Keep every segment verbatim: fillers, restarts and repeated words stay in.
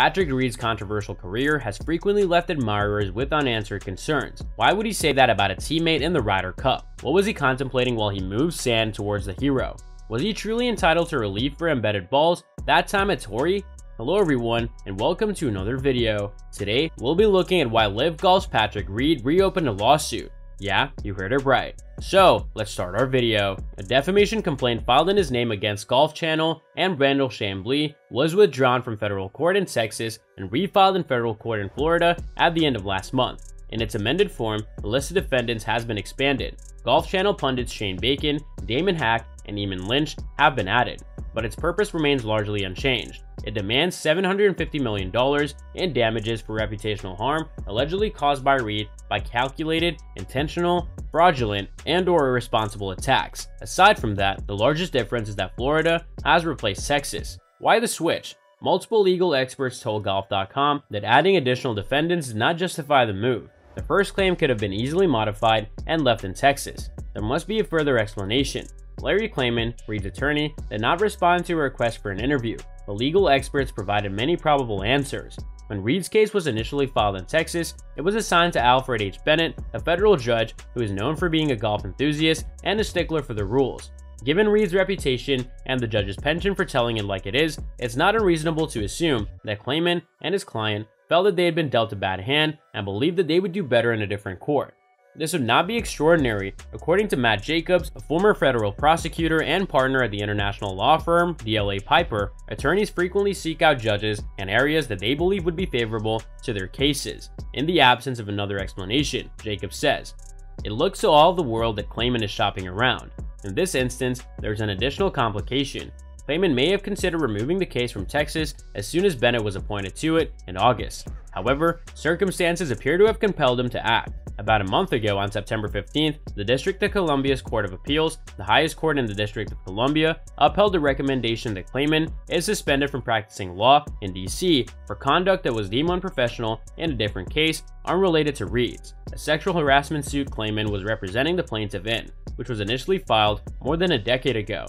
Patrick Reed's controversial career has frequently left admirers with unanswered concerns. Why would he say that about a teammate in the Ryder Cup? What was he contemplating while he moved sand towards the hero? Was he truly entitled to relief for embedded balls that time at Torrey? Hello everyone, and welcome to another video. Today, we'll be looking at why L I V Golf's Patrick Reed reopened a lawsuit. Yeah, you heard it right. So, let's start our video. A defamation complaint filed in his name against Golf Channel and Randall Chamblee was withdrawn from federal court in Texas and refiled in federal court in Florida at the end of last month. In its amended form, the list of defendants has been expanded. Golf Channel pundits Shane Bacon, Damon Hack, and Eamon Lynch have been added, but its purpose remains largely unchanged. It demands seven hundred fifty million dollars in damages for reputational harm allegedly caused by Reed by calculated, intentional, fraudulent, and or irresponsible attacks. Aside from that, the largest difference is that Florida has replaced Texas. Why the switch? Multiple legal experts told Golf dot com that adding additional defendants did not justify the move. The first claim could have been easily modified and left in Texas. There must be a further explanation. Larry Klayman, Reed's attorney, did not respond to a request for an interview. The legal experts provided many probable answers. When Reed's case was initially filed in Texas, it was assigned to Alfred H. Bennett, a federal judge who is known for being a golf enthusiast and a stickler for the rules. Given Reed's reputation and the judge's penchant for telling it like it is, it's not unreasonable to assume that Klayman and his client felt that they had been dealt a bad hand and believed that they would do better in a different court. This would not be extraordinary, according to Matt Jacobs, a former federal prosecutor and partner at the international law firm D L A Piper. Attorneys frequently seek out judges and areas that they believe would be favorable to their cases, in the absence of another explanation, Jacobs says. It looks to all the world that Klayman is shopping around. In this instance, there's an additional complication. Klayman may have considered removing the case from Texas as soon as Bennett was appointed to it in August. However, circumstances appear to have compelled him to act. About a month ago, on September fifteenth, the District of Columbia's Court of Appeals, the highest court in the District of Columbia, upheld the recommendation that Klayman is suspended from practicing law in D C for conduct that was deemed unprofessional in a different case unrelated to Reed's. A sexual harassment suit Klayman was representing the plaintiff in, which was initially filed more than a decade ago.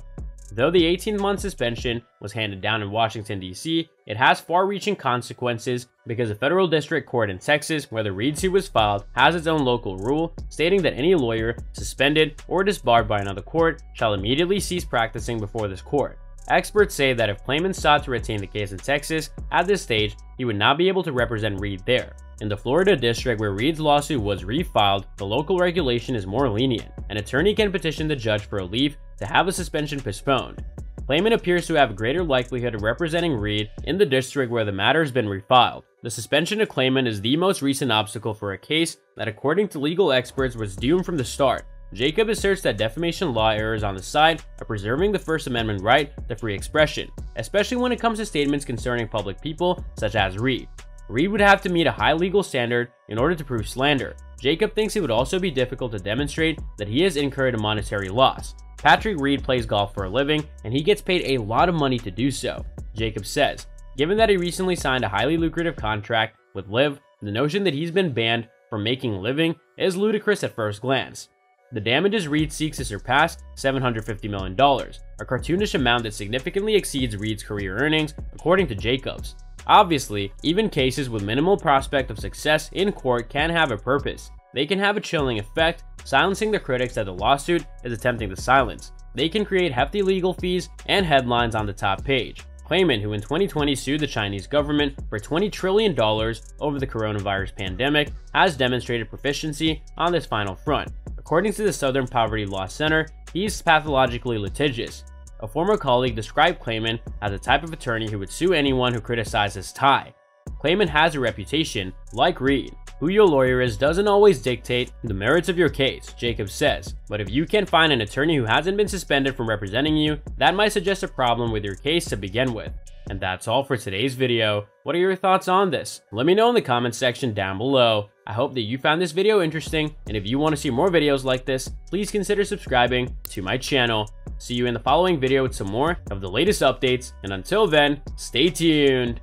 Though the eighteen month suspension was handed down in Washington, D C, it has far-reaching consequences because the federal district court in Texas, where the Reed suit was filed, has its own local rule stating that any lawyer suspended or disbarred by another court shall immediately cease practicing before this court. Experts say that if Klayman sought to retain the case in Texas at this stage, he would not be able to represent Reed there. In the Florida district where Reed's lawsuit was refiled, the local regulation is more lenient. An attorney can petition the judge for relief to have a suspension postponed. Klayman appears to have greater likelihood of representing Reed in the district where the matter has been refiled. The suspension of Klayman is the most recent obstacle for a case that, according to legal experts, was doomed from the start. Jacob asserts that defamation law errs on the side of preserving the First Amendment right to free expression, especially when it comes to statements concerning public people such as Reed. Reed would have to meet a high legal standard in order to prove slander. Jacob thinks it would also be difficult to demonstrate that he has incurred a monetary loss. Patrick Reed plays golf for a living, and he gets paid a lot of money to do so, Jacob says. Given that he recently signed a highly lucrative contract with L I V, the notion that he's been banned from making a living is ludicrous at first glance. The damages Reed seeks to surpass seven hundred fifty million dollars, a cartoonish amount that significantly exceeds Reed's career earnings, according to Jacobs. Obviously, even cases with minimal prospect of success in court can have a purpose. They can have a chilling effect, silencing the critics that the lawsuit is attempting to silence. They can create hefty legal fees and headlines on the top page. Klayman, who in twenty twenty sued the Chinese government for twenty trillion dollars over the coronavirus pandemic, has demonstrated proficiency on this final front. According to the Southern Poverty Law Center, he's pathologically litigious. A former colleague described Klayman as the type of attorney who would sue anyone who criticized his tie. Klayman has a reputation, like Reed. Who your lawyer is doesn't always dictate the merits of your case, Jacobs says, but if you can find an attorney who hasn't been suspended from representing you, that might suggest a problem with your case to begin with. And that's all for today's video. What are your thoughts on this? Let me know in the comments section down below. I hope that you found this video interesting, and if you want to see more videos like this, please consider subscribing to my channel. See you in the following video with some more of the latest updates, and until then, stay tuned.